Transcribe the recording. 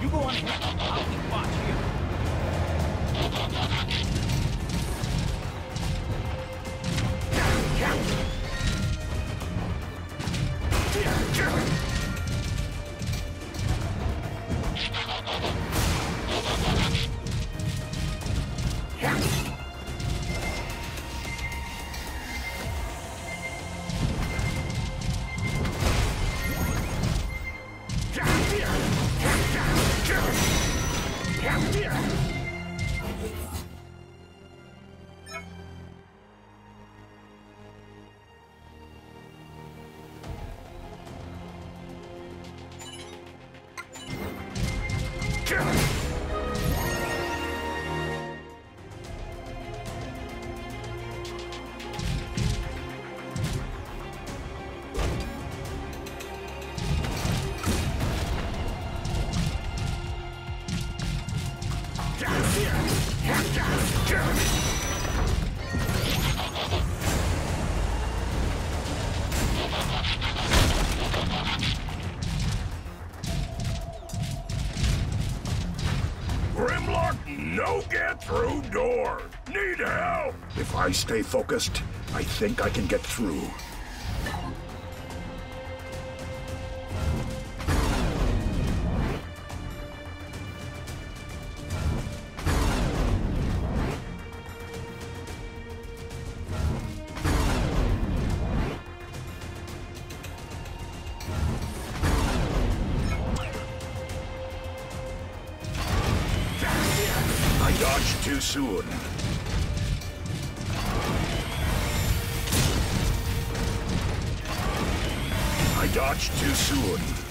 You go on ahead. I'll keep watch here. I stay focused. I think I can get through. I dodged too soon. Dodge too soon.